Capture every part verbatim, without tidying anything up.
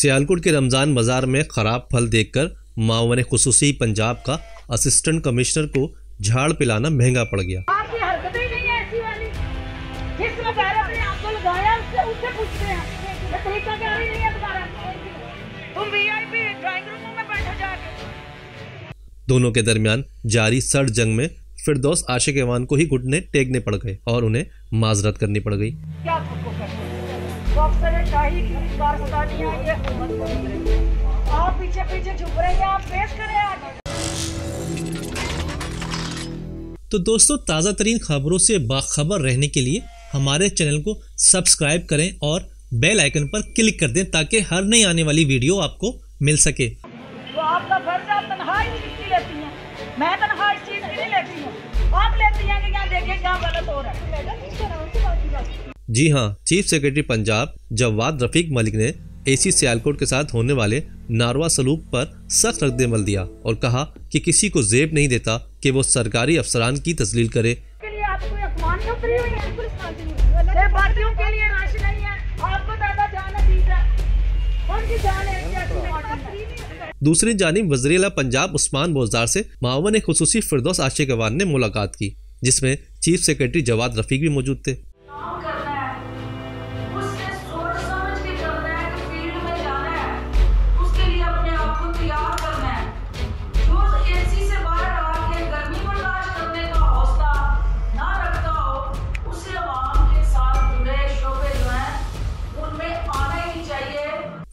सियालकोट के रमज़ान बाज़ार में ख़राब फल देखकर मावन खुसूसी पंजाब का असिस्टेंट कमिश्नर को झाड़ पिलाना महंगा पड़ गया। दोनों के दरमियान जारी सर्द जंग में फिरदौस आशिक अवान को ही घुटने टेकने पड़ गए और उन्हें माजरत करनी पड़ गई। तो दोस्तों, ताज़ा तरीन खबरों से बाखबर रहने के लिए हमारे चैनल को सब्सक्राइब करें और बेल आइकन पर क्लिक कर दें ताकि हर नई आने वाली वीडियो आपको मिल सके। तो आपका फर्ज है, आप तन्हाई कितनी लेती हैं? मैं तन्हाई इस चीज़ की नहीं लेती हूँ। आप लेती हैं कि क्या देखें क्या गलत हो रहा है। जी हाँ, चीफ सेक्रेटरी पंजाब जवाद रफीक मलिक ने एसी सियालकोट के साथ होने वाले नारवा सलूक पर सख्त रद्देमल दिया और कहा कि किसी को जेब नहीं देता कि वो सरकारी अफसरान की तस्लील करे। दूसरी जानिब वज़ीर-ए-आला पंजाब उस्मान बुज़दार से मावन खुसूसी फिरदौस आशिक अवान ने मुलाकात की, जिसमें चीफ सेक्रेटरी जवाद रफीक भी मौजूद थे।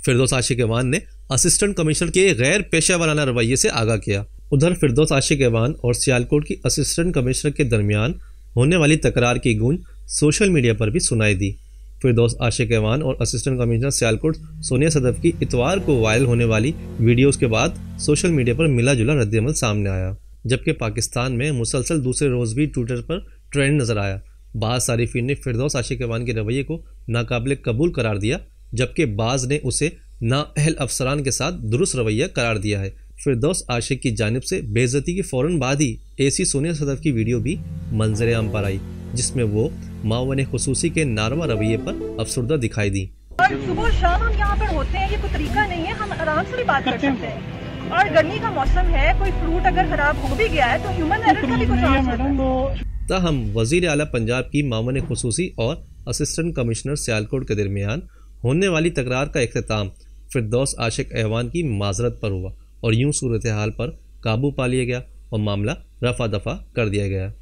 फिरदौस आशिक अवान ने असिस्टेंट कमिश्नर के गैर पेशा वाराना रवैये से आगाह किया। उधर फिरदौस आशिक अवान और सियालकोट की असिस्टेंट कमिश्नर के दरमियान होने वाली तकरार की गूंज सोशल मीडिया पर भी सुनाई दी। फिरदौस आशिक अवान और असिस्टेंट कमिश्नर सियालकोट सोनिया सदफ की इतवार को वायरल होने वाली वीडियोस के बाद सोशल मीडिया पर मिला जुला रद्देमल सामने आया, जबकि पाकिस्तान में मुसलसल दूसरे रोज़ भी ट्विटर पर ट्रेंड नजर आया। बाद सारिफिन ने फिरदौस आशिक अवान के रवैये को नाकाबिल कबूल करार दिया, जबकि बाज ने उसे नाअहल अफसरान के साथ दुरुस्त रवैया करार दिया है। फिरदौस आशिक की जानिब से बेइज्जती के फ़ौरन बाद ही एसी सोनिया सदफ की वीडियो भी मंजर आम पर आई, जिसमें वो मावन खुसूसी के नारवा रवैये पर अफसरदा दिखाई दी। और सुबह शाम हम यहाँ पर होते हैं, ये कोई तरीका नहीं है, हम आराम से भी बात कर सकते हैं। और गर्मी का मौसम है, कोई फ्रूट अगर खराब हो भी गया है तो ह्यूमन एरर का भी कुछ है। तहम वज़ीर-ए-आला पंजाब की मावन खुसूसी और असिस्टेंट कमिश्नर सियालकोट के दरमियान होने वाली तकरार का अख्तिताम फिरदौस आशिक अवान की माजरत पर हुआ और यूं सूरत हाल पर काबू पा लिया गया और मामला रफा दफा कर दिया गया।